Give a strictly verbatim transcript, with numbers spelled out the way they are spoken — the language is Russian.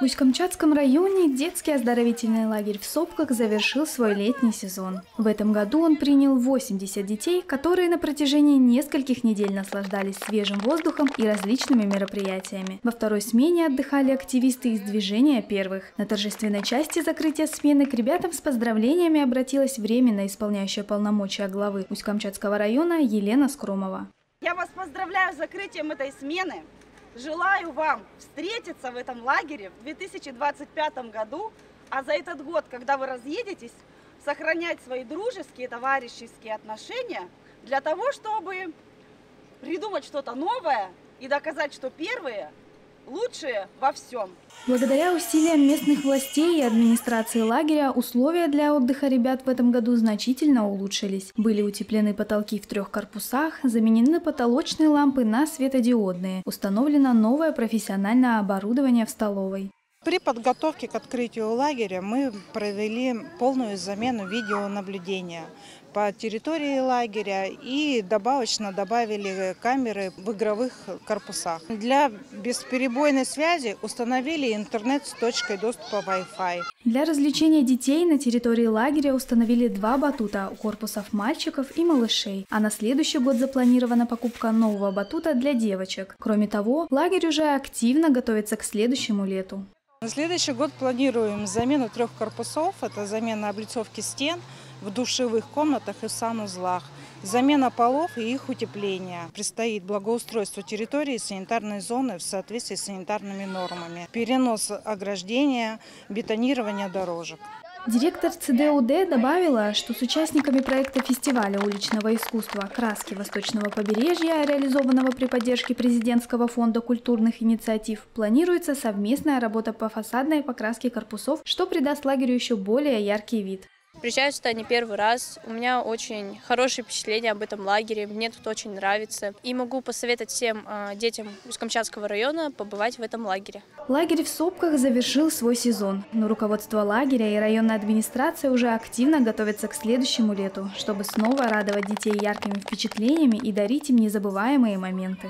В Усть-Камчатском районе детский оздоровительный лагерь в Сопках завершил свой летний сезон. В этом году он принял восемьдесят детей, которые на протяжении нескольких недель наслаждались свежим воздухом и различными мероприятиями. Во второй смене отдыхали активисты из движения «Первых». На торжественной части закрытия смены к ребятам с поздравлениями обратилась временно исполняющая полномочия главы Усть-Камчатского района Елена Скромова. Я вас поздравляю с закрытием этой смены. Желаю вам встретиться в этом лагере в две тысячи двадцать пятом году, а за этот год, когда вы разъедетесь, сохранять свои дружеские, товарищеские отношения для того, чтобы придумать что-то новое и доказать, что первые лучшие во всем. Благодаря усилиям местных властей и администрации лагеря условия для отдыха ребят в этом году значительно улучшились. Были утеплены потолки в трех корпусах, заменены потолочные лампы на светодиодные. Установлено новое профессиональное оборудование в столовой. При подготовке к открытию лагеря мы провели полную замену видеонаблюдения по территории лагеря и добавочно добавили камеры в игровых корпусах. Для бесперебойной связи установили интернет с точкой доступа Wi-Fi. Для развлечения детей на территории лагеря установили два батута у корпусов мальчиков и малышей, а на следующий год запланирована покупка нового батута для девочек. Кроме того, лагерь уже активно готовится к следующему лету. На следующий год планируем замену трех корпусов, это замена облицовки стен в душевых комнатах и в санузлах, замена полов и их утепление. Предстоит благоустройство территории и санитарной зоны в соответствии с санитарными нормами, перенос ограждения, бетонирование дорожек. Директор ЦДУД добавила, что с участниками проекта фестиваля уличного искусства «Краски Восточного побережья», реализованного при поддержке Президентского фонда культурных инициатив, планируется совместная работа по фасадной покраске корпусов, что придаст лагерю еще более яркий вид. Приезжаю сюда не первый раз. У меня очень хорошие впечатления об этом лагере. Мне тут очень нравится. И могу посоветовать всем детям из Камчатского района побывать в этом лагере. Лагерь в Сопках завершил свой сезон. Но руководство лагеря и районная администрация уже активно готовятся к следующему лету, чтобы снова радовать детей яркими впечатлениями и дарить им незабываемые моменты.